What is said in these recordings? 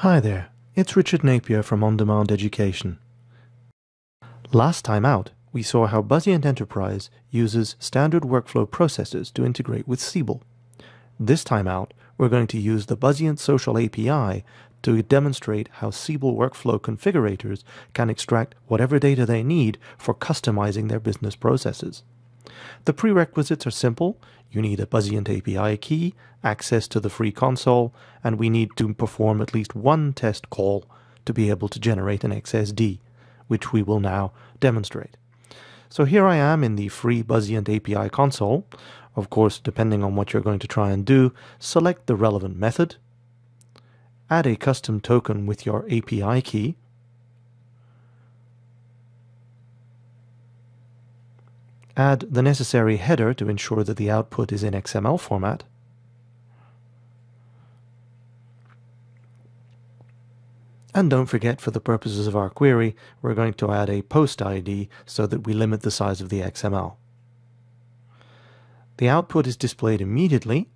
Hi there, it's Richard Napier from On Demand Education. Last time out, we saw how Buzzient Enterprise uses standard workflow processes to integrate with Siebel. This time out, we're going to use the Buzzient Social API to demonstrate how Siebel workflow configurators can extract whatever data they need for customizing their business processes. The prerequisites are simple. You need a Buzzient API key, access to the free console, and we need to perform at least one test call to be able to generate an XSD, which we will now demonstrate. So here I am in the free Buzzient API console. Of course, depending on what you're going to try and do, select the relevant method, add a custom token with your API key, add the necessary header to ensure that the output is in XML format, and don't forget, for the purposes of our query, we're going to add a post ID so that we limit the size of the XML. The output is displayed immediately,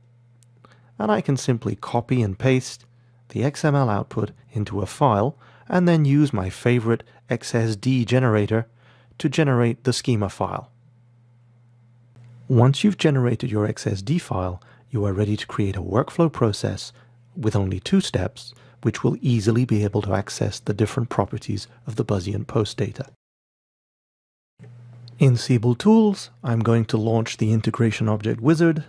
and I can simply copy and paste the XML output into a file and then use my favorite XSD generator to generate the schema file. Once you've generated your XSD file, you are ready to create a workflow process with only two steps, which will easily be able to access the different properties of the Buzzient post data. In Siebel Tools, I'm going to launch the Integration Object Wizard.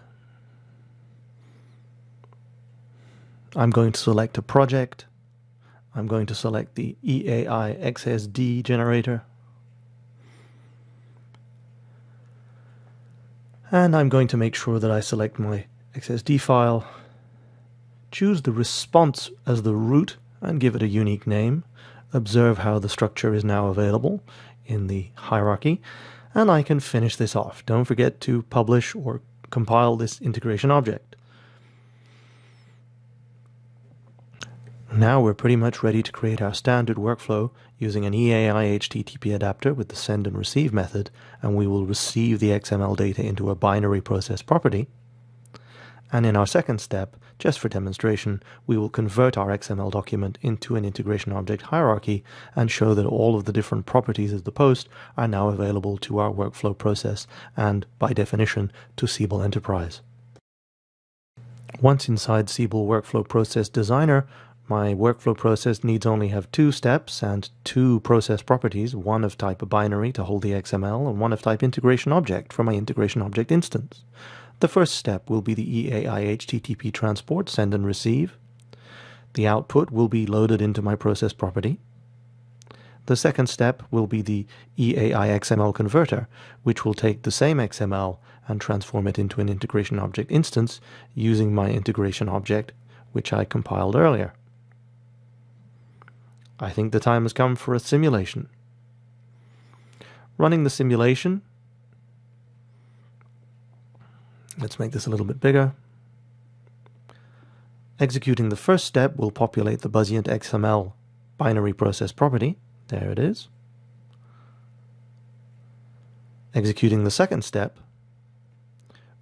I'm going to select a project. I'm going to select the EAI XSD generator. And I'm going to make sure that I select my XSD file, choose the response as the root and give it a unique name. Observe how the structure is now available in the hierarchy, and I can finish this off. Don't forget to publish or compile this integration object. Now we're pretty much ready to create our standard workflow using an EAI HTTP adapter with the send and receive method, and we will receive the XML data into a binary process property. And in our second step, just for demonstration, we will convert our XML document into an integration object hierarchy and show that all of the different properties of the post are now available to our workflow process and, by definition, to Siebel Enterprise. Once inside Siebel Workflow Process Designer, my workflow process needs only have two steps and two process properties, one of type binary to hold the XML and one of type integration object for my integration object instance. The first step will be the EAI HTTP transport, send and receive. The output will be loaded into my process property. The second step will be the EAI XML converter, which will take the same XML and transform it into an integration object instance using my integration object, which I compiled earlier. I think the time has come for a simulation. Running the simulation, let's make this a little bit bigger. Executing the first step will populate the Buzzient XML binary process property. There it is. Executing the second step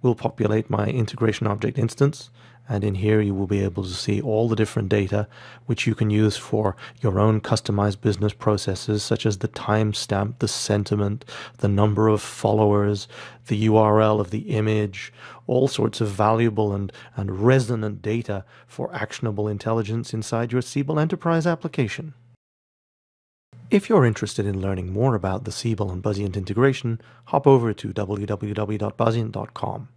will populate my integration object instance. And in here you will be able to see all the different data which you can use for your own customized business processes, such as the timestamp, the sentiment, the number of followers, the URL of the image, all sorts of valuable and resonant data for actionable intelligence inside your Siebel Enterprise application. If you're interested in learning more about the Siebel and Buzzient integration, hop over to www.buzzient.com.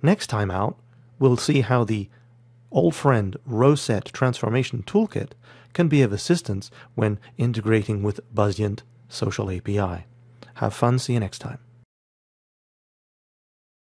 Next time out, we'll see how the old friend RowSet Transformation Toolkit can be of assistance when integrating with Buzzient Social API. Have fun, see you next time.